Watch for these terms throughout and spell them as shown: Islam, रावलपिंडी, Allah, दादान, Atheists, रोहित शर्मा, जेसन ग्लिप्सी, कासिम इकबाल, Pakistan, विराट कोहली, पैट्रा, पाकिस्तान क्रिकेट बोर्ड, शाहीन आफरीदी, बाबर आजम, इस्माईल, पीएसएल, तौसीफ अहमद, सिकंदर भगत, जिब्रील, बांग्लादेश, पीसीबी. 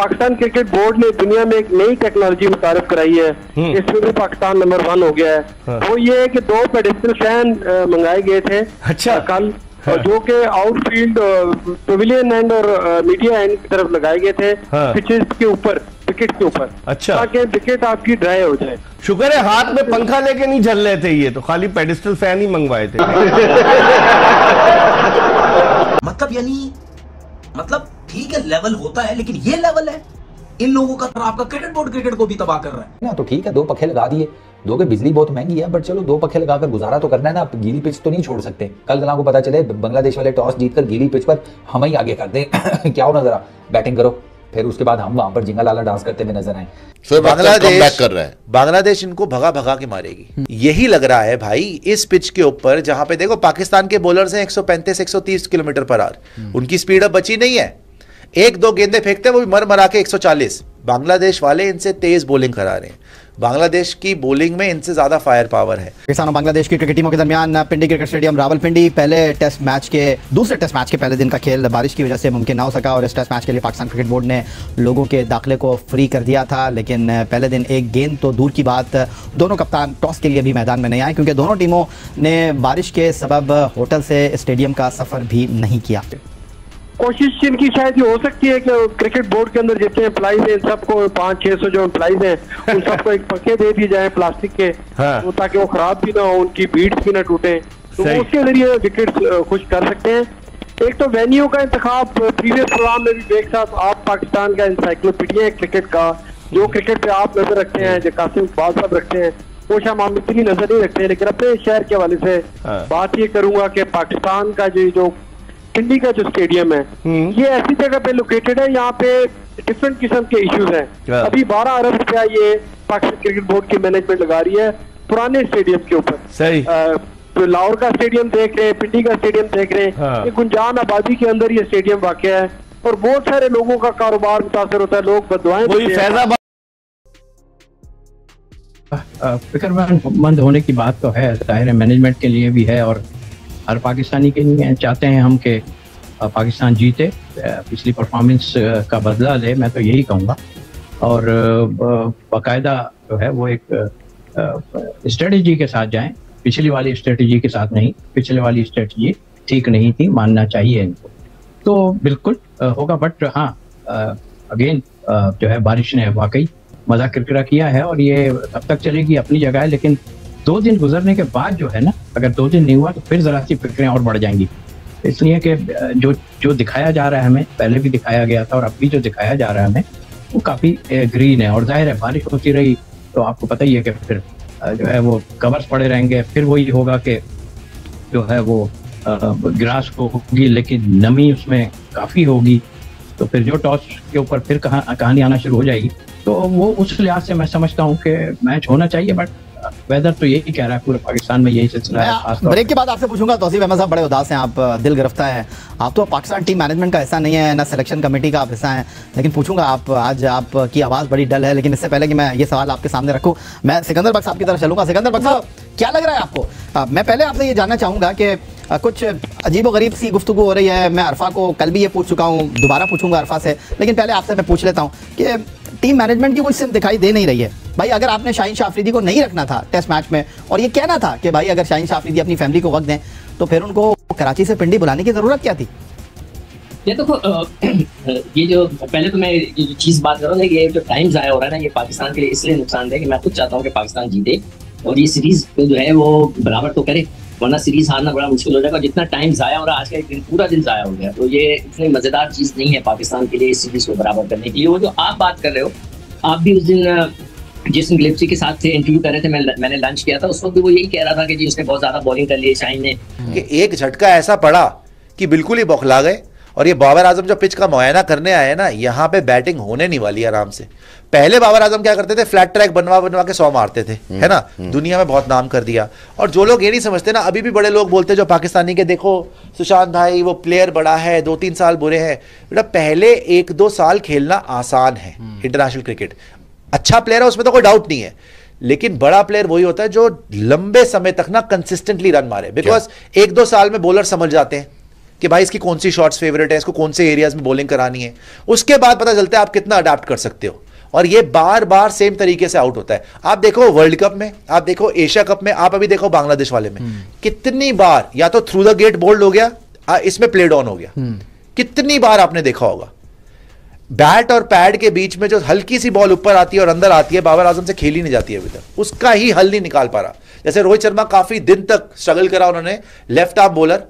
पाकिस्तान क्रिकेट बोर्ड ने दुनिया में एक नई टेक्नोलॉजी मुतारफ कराई है, इसमें भी पाकिस्तान नंबर 1 हो गया है। हाँ। वो ये है कि 2 पेडेस्ट्रियन फैन मंगाए गए थे। अच्छा। कल। हाँ। जो कि आउटफील्ड पवेलियन एंड और मीडिया एंड की तरफ लगाए गए थे। हाँ। पिचेस के ऊपर, विकेट के ऊपर। अच्छा। ताकि विकेट आपकी ड्राई हो जाए। शुक्र है हाथ में पंखा लेके नहीं झल रहे थे, ये तो खाली पेडेस्ट्रियन फैन ही मंगवाए थे। मतलब ठीक है, लेवल होता है, लेकिन ये लेवल है इन लोगों का। आपका क्रिकेट बोर्ड क्रिकेट को भी तबाह कर रहा है ना, तो ठीक है, 2 पखे लगा दिए। दो के बिजली बहुत महंगी है, बट चलो 2 पखे लगाकर गुजारा तो करना है ना। गीली पिच तो नहीं छोड़ सकते। कल गला को पता चले बांग्लादेश वाले टॉस जीतकर गीली पिच पर हम ही आगे कर दें। क्या होना, जरा बैटिंग करो, फिर उसके बाद हम वहां पर जिंगा लाला डांस करते हुए नजर आए। So, बांग्लादेश इनको भगा भगा के मारेगी, यही लग रहा है भाई। इस पिच के ऊपर जहां पे देखो पाकिस्तान के बॉलर्स हैं 135-130 किलोमीटर पर आवर, उनकी स्पीड अब बची नहीं है। 1-2 गेंदे फेंकते हैं, वो भी मर मरा के 140। बांग्लादेश वाले इनसे तेज बॉलिंग करा रहे हैं। बांग्लादेश की बॉलिंग में इनसे ज्यादा फायर पावर है। पाकिस्तान और बांग्लादेश की क्रिकेट टीमों के दरमियान पिंडी क्रिकेट स्टेडियम रावलपिंडी पहले टेस्ट मैच के दूसरे टेस्ट मैच के पहले दिन का खेल बारिश की वजह से मुमकिन ना हो सका, और इस टेस्ट मैच के लिए पाकिस्तान क्रिकेट बोर्ड ने लोगों के दाखिले को फ्री कर दिया था। लेकिन पहले दिन एक गेंद तो दूर की बात, दोनों कप्तान टॉस के लिए भी मैदान में नहीं आए, क्योंकि दोनों टीमों ने बारिश के सबब होटल से स्टेडियम का सफर भी नहीं किया। कोशिश इनकी शायद ये हो सकती है कि क्रिकेट बोर्ड के अंदर जितने एम्प्लाइज हैं सबको 500-600 जो एम्प्लाइज हैं उन सबको एक पक्के दे दिए जाए प्लास्टिक के। हाँ। तो ताकि वो खराब भी ना हो, उनकी बीट्स भी ना टूटे, तो वो उसके जरिए विकेट्स खुश कर सकते हैं। एक तो वेन्यू का इंतखाब, प्रीवियस प्रोग्राम में भी बेग साहब आप पाकिस्तान का इंसाइक्लोपीडिया है क्रिकेट का, जो क्रिकेट पे आप नजर रखते हैं, जो कासिम इकबाल साहब रखते हैं, वो शायद हम इतनी नजर नहीं रखते हैं। लेकिन अपने शहर के हवाले से बात ये करूंगा कि पाकिस्तान का जो पिंडी का जो स्टेडियम है ये ऐसी जगह पे लोकेटेड है, यहाँ पे डिफरेंट किस्म के इश्यूज हैं। अभी 12 अरब रुपया ये पाकिस्तान क्रिकेट बोर्ड की मैनेजमेंट लगा रही है पुराने स्टेडियम के ऊपर। सही। तो लाहौर का स्टेडियम देख रहे हैं, पिंडी का स्टेडियम देख रहे हैं। हाँ। ये गुंजान आबादी के अंदर ये स्टेडियम वाकया है, और बहुत सारे लोगों का कारोबार मुतासर होता है, लोग बददुआएं। फिक्रमंद होने की बात तो है, जाहिर है मैनेजमेंट के लिए भी है और हर पाकिस्तानी के लिए। चाहते हैं हम कि पाकिस्तान जीते, पिछली परफॉर्मेंस का बदला ले, मैं तो यही कहूँगा। और बाकायदा जो है वो एक स्ट्रेटजी के साथ जाएं, पिछली वाली स्ट्रेटजी के साथ नहीं। पिछले वाली स्ट्रेटजी ठीक नहीं थी, मानना चाहिए इनको, तो बिल्कुल होगा। बट हाँ, अगेन जो है बारिश ने वाकई मज़ा किरकिरा किया है, और ये तब तक चलेगी अपनी जगह है। लेकिन 2 दिन गुजरने के बाद जो है ना, अगर 2 दिन नहीं हुआ तो फिर जरा सी फिक्रें और बढ़ जाएंगी, इसलिए कि जो दिखाया जा रहा है हमें, पहले भी दिखाया गया था और अब भी जो दिखाया जा रहा है हमें, वो काफ़ी ग्रीन है। और जाहिर है बारिश होती रही तो आपको पता ही है कि फिर जो है वो कवर्स पड़े रहेंगे, फिर वही होगा कि जो है वो ग्रास होगी लेकिन नमी उसमें काफ़ी होगी, तो फिर जो टॉस के ऊपर फिर कहानी आना शुरू हो जाएगी। तो वो उस लिहाज से मैं समझता हूँ कि मैच होना चाहिए, बट वेदर तो यही कह रहा है, पूरे पाकिस्तान में यही सिलसिला है। ब्रेक के बाद आपसे पूछूंगा, तौसीफ अहमद साहब बड़े उदास हैं आप, दिल गिरफ्ता है आप, तो पाकिस्तान टीम मैनेजमेंट का हिस्सा नहीं है, ना सिलेक्शन कमेटी का आप हिस्सा हैं, लेकिन पूछूंगा आप आज, आपकी आवाज़ बड़ी डल है। लेकिन इससे पहले कि मैं ये सवाल आपके सामने रखूँ, मैं सिकंदर भगत साहब की तरफ चलूँगा। सिकंदर भगत साहब, क्या लग रहा है आपको? मैं पहले आपसे ये जानना चाहूँगा कि कुछ अजीबोगरीब सी गुफ्तगू हो रही है। मैं अरफा को कल भी ये पूछ चुका हूँ, दोबारा पूछूंगा अरफा से, लेकिन पहले आपसे मैं पूछ लेता हूँ कि टीम मैनेजमेंट की कोई सिर्फ दिखाई दे नहीं रही है। भाई अगर आपने शाहीन आफरीदी को नहीं रखना था टेस्ट मैच में, और ये कहना था कि भाई अगर शाहीन आफरीदी अपनी फैमिली को वक्त दें, तो फिर उनको कराची से पिंडी बुलाने की ज़रूरत क्या थी? ये देखो, ये जो पहले तो मैं ये जो चीज़ बात कर रहा हूँ, ये जो टाइम ज़ाया हो रहा है ना, ये पाकिस्तान के लिए इसलिए नुकसानदेह कि मैं खुद चाहता हूँ कि पाकिस्तान जीते और ये सीरीज़ जो है वो बराबर तो करे, वरना सीरीज़ हारना बड़ा मुश्किल हो जाएगा। जितना टाइम ज़ाया हो रहा है, आज का एक दिन पूरा दिन ज़ाया हो गया, तो ये इतनी मज़ेदार चीज़ नहीं है पाकिस्तान के लिए इस सीरीज़ को बराबर करने के लिए। वो जो आप बात कर रहे हो, आप भी उस दिन जेसन ग्लिप्सी के साथ थे, इंटरव्यू कर रहे थे, मैंने लंच किया था, उस वक्त वो यही कह रहा था कि जी उसने बहुत ज़्यादा बॉलिंग कर ली शाहीन ने, कि एक झटका ऐसा पड़ा कि बिल्कुल ही बौखला गए। और ये बाबर आजम जो पिच का मुआयना करने आए हैं ना, यहाँ पे बैटिंग होने नहीं वाली आराम से। पहले बाबर आजम क्या करते थे, फ्लैट ट्रैक बनवा के 100 मारते थे, है ना, दुनिया में बहुत नाम कर दिया। और जो लोग ये नहीं समझते ना, अभी भी बड़े लोग बोलते जो पाकिस्तानी के, देखो सुशांत भाई वो प्लेयर बड़ा है, 2-3 साल बुरे हैं। बेटा पहले 1-2 साल खेलना आसान है, इंटरनेशनल क्रिकेट अच्छा प्लेयर है उसमें तो कोई डाउट नहीं है, लेकिन बड़ा प्लेयर वही होता है जो लंबे समय तक ना कंसिस्टेंटली रन मारे, बिकॉज 1-2 साल में बॉलर समझ जाते हैं कि भाई इसकी कौन सी शॉट्स फेवरेट है, इसको कौन से एरियाज में बॉलिंग करानी है, उसके बाद पता चलता है आप कितना अडाप्ट कर सकते हो। और ये बार बार सेम तरीके से आउट होता है। आप देखो वर्ल्ड कप में, आप देखो एशिया कप में, आप अभी देखो बांग्लादेश वाले में कितनी बार या तो थ्रू द गेट बोल्ड हो गया, इसमें प्लेड ऑन हो गया, कितनी बार आपने देखा होगा। बैट और पैड के बीच में जो हल्की सी बॉल ऊपर आती है और अंदर आती है, बाबर आजम से खेली नहीं जाती है अभी तक, उसका ही हल नहीं निकाल पा रहा। जैसे रोहित शर्मा काफी दिन तक स्ट्रगल करा उन्होंने, लेफ्ट आर्म बॉलर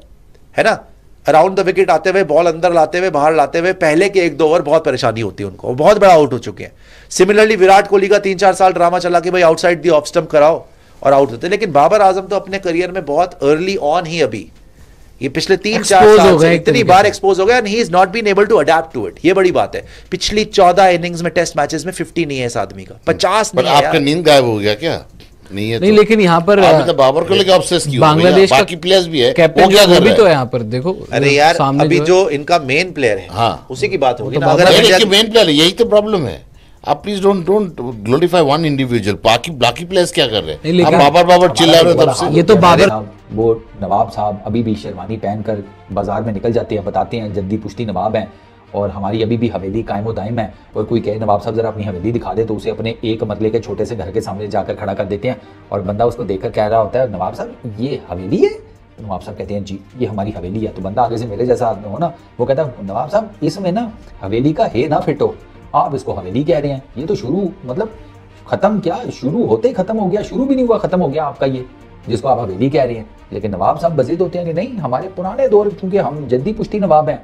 है ना, अराउंड द विकेट आते हुए, बॉल अंदर लाते हुए, बाहर लाते हुए, पहले के एक दो ओवर बहुत परेशानी होती है उनको, बहुत बड़ा आउट हो चुके हैं। सिमिलरली विराट कोहली का 3-4 साल ड्रामा चला कि भाई आउटसाइड दी ऑफ स्टंप कराओ और आउट होते, लेकिन बाबर आजम तो अपने करियर में बहुत अर्ली ऑन ही अभी ये पिछले 3-4 साल से इतनी बार एक्सपोज हो गया and he is not been able to adapt to it. ये बड़ी बात है। पिछली 14 इनिंग्स में टेस्ट मैचेस में 50 नहीं है इस आदमी का, 50 नहीं है। आपका नींद गायब हो गया क्या? नहीं है तो। नहीं, लेकिन यहाँ पर बाबर को लेकर ऑब्सेस क्यों? बांग्लादेश का बाकी प्लेयर्स भी है, कैप्टन वो भी तो है यहाँ पर। देखो अरे यार अभी जो इनका मेन प्लेयर है उसी की बात होगी ना, अगर मेन प्लेयर यही तो प्रॉब्लम है। आप please don't glorify one individual, बाकी प्लेयर्स क्या कर रहे हैं? आप बाबर चिल्ला रहे हो तब से। ये तो बाबर वो नवाब साहब अभी भी शेरवानी पहन कर बाजार में निकल जाते हैं, बताते हैं जद्दी पुश्ती नवाब हैं और हमारी अभी भी हवेली कायम दायम है। और कोई कहे नवाब साहब जरा अपनी हवेली दिखा दे तो उसे अपने एक मतले के छोटे से घर के सामने जाकर खड़ा कर देते हैं और बंदा उसको देखकर कह रहा होता है नवाब साहब ये हवेली है, नवाब साहब कहते हैं जी ये हमारी हवेली है। तो बंदा आगे से मेरे जैसा आदमी हो ना, वो कहता है नवाब साहब इसमें ना हवेली का है ना फिट हो, आप इसको हवेली कह रहे हैं, ये तो शुरू मतलब खत्म क्या, शुरू होते ही खत्म हो गया, शुरू भी नहीं हुआ खत्म हो गया आपका ये जिसको आप हवेली कह रहे हैं। लेकिन नवाब साहब बजीद होते हैं कि नहीं हमारे पुराने दौर, क्योंकि हम जद्दी पुश्ती नवाब हैं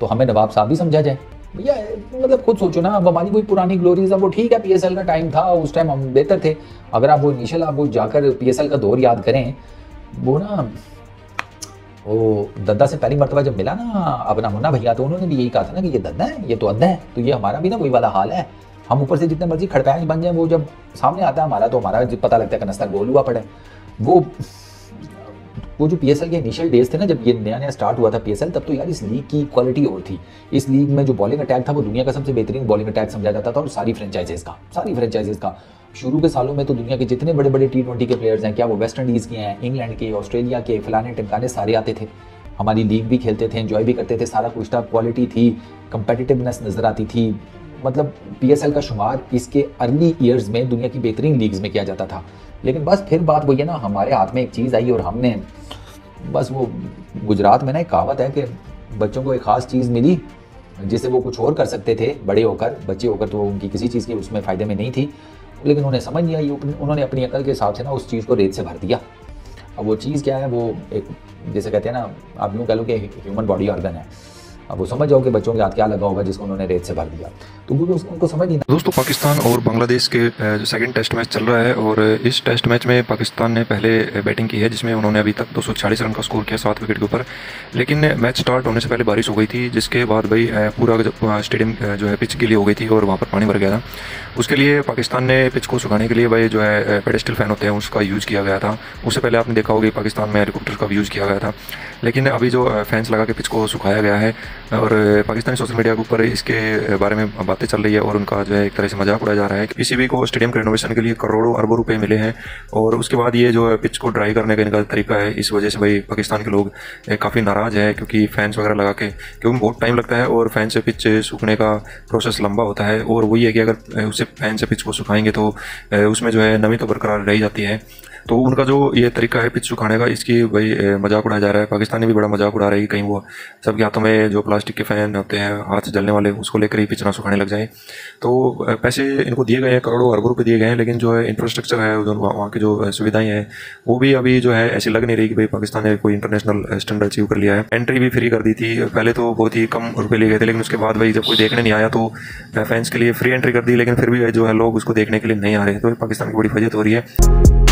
तो हमें नवाब साहब ही समझा जाए। भैया मतलब खुद सोचो ना, अब हमारी कोई पुरानी ग्लोरीज है वो ठीक है, पीएसएल का टाइम था उस टाइम हम बेहतर थे। अगर आप वो इनिशियल आप वो जाकर पीएसएल का दौर याद करें, वो ना वो दद्दा से पहली मरतबा जब मिला ना अपना मुन्ना भैया, तो उन्होंने भी यही कहा था ना कि ये दद्दा है ये तो अद्दा है, तो ये हमारा भी ना कोई वाला हाल है। हम ऊपर से जितने मर्जी खड़पैंच बन जाए, वो जब सामने आता है हमारा तो हमारा पता लगता है कि नस्ता गोल हुआ पड़े। वो जो पीएसएल के इनिशियल डेज थे ना, जब ये नया नया स्टार्ट हुआ था पीएसएल, तब तो यार इस लीग की क्वालिटी और थी। इस लीग में जो बॉलिंग अटैक था वो दुनिया का सबसे बेहतरीन बॉलिंग अटैक समझा जाता था और सारी फ्रेंचाइजेज का शुरू के सालों में तो दुनिया के जितने बड़े बड़े T20 के प्लेयर्स हैं, क्या वो वेस्ट इंडीज़ के हैं, इंग्लैंड के, ऑस्ट्रेलिया के, फलाने टिमकाने सारे आते थे, हमारी लीग भी खेलते थे, एंजॉय भी करते थे, सारा कुछ था, क्वालिटी थी, कंपेटिटिवनेस नज़र आती थी। मतलब पीएसएल का शुमार इसके अर्ली ईयर्स में दुनिया की बेहतरीन लीग्स में किया जाता था। लेकिन बस फिर बात वही है ना, हमारे हाथ में एक चीज़ आई और हमने बस वो गुजरात में ना एक कहावत है कि बच्चों को एक ख़ास चीज़ मिली जिसे वो कुछ और कर सकते थे, बड़े होकर बच्चे होकर तो उनकी किसी चीज़ के उसमें फ़ायदे में नहीं थी, लेकिन उन्होंने समझ नहीं आई, उन्होंने अपनी अकल के हिसाब से ना उस चीज़ को रेत से भर दिया। अब वो चीज़ क्या है, वो एक जैसे कहते हैं ना आप यूँ कह लो कि ह्यूमन बॉडी ऑर्गन है। अब वो समझ जाओ कि बच्चों के हाथ क्या लगा होगा जिसको उन्होंने रेत से भर दिया, तो उनको समझ नहीं। दोस्तों पाकिस्तान और बांग्लादेश के जो सेकंड टेस्ट मैच चल रहा है और इस टेस्ट मैच में पाकिस्तान ने पहले बैटिंग की है जिसमें उन्होंने अभी तक 246 रन का स्कोर किया 7 विकेट के ऊपर, लेकिन मैच स्टार्ट होने से पहले बारिश हो गई थी जिसके बाद भाई पूरा स्टेडियम जो है पिच के लिए हो गई थी और वहाँ पर पानी भर गया था। उसके लिए पाकिस्तान ने पिच को सुखाने के लिए भाई जो है पेडेस्टल फैन होते हैं उसका यूज़ किया गया था। उससे पहले आपने देखा होगा पाकिस्तान में हेलीकॉप्टर का यूज़ किया गया था, लेकिन अभी जो फैंस लगा के पिच को सुखाया गया है और पाकिस्तानी सोशल मीडिया के ऊपर इसके बारे में बातें चल रही है और उनका जो है एक तरह से मजाक उड़ाया जा रहा है। पीसीबी को स्टेडियम के रेनोवेशन के लिए करोड़ों अरबों रुपए मिले हैं और उसके बाद ये जो पिच को ड्राई करने का इनका तरीका है, इस वजह से भाई पाकिस्तान के लोग काफ़ी नाराज़ है क्योंकि फैंस वगैरह लगा के, क्योंकि बहुत टाइम लगता है और फैन से पिच सूखने का प्रोसेस लंबा होता है और वही है कि अगर उससे फैन से पिच को सुखाएंगे तो उसमें जो है नमी तो बरकरार रह जाती है। तो उनका जो ये तरीका है पिच सुखाने का, इसकी भाई मजाक उड़ाया जा रहा है। पाकिस्तान भी बड़ा मजाक उड़ा रही है कहीं वो सबके हाथों में जो प्लास्टिक के फैन होते हैं हाथ जलने वाले उसको लेकर ही पिच ना सुखाने लग जाए। तो पैसे इनको दिए गए हैं, करोड़ों अरबों रुपये दिए गए हैं, लेकिन जो है इंफ्रास्ट्रक्चर है वहाँ की जो सुविधाएँ हैं वो भी अभी जो है ऐसी लग नहीं रही कि भाई पाकिस्तान ने कोई इंटरनेशनल स्टैंडर्ड अचीव कर लिया है। एंट्री भी फ्री कर दी थी, पहले तो बहुत ही कम रुपये लिए गए थे, लेकिन उसके बाद भाई जब कोई देखने नहीं आया तो फैंस के लिए फ्री एंट्री कर दी, लेकिन फिर भी जो है लोग उसको देखने के लिए नहीं आ रहे, तो पाकिस्तान की बड़ी फजीहत हो रही है।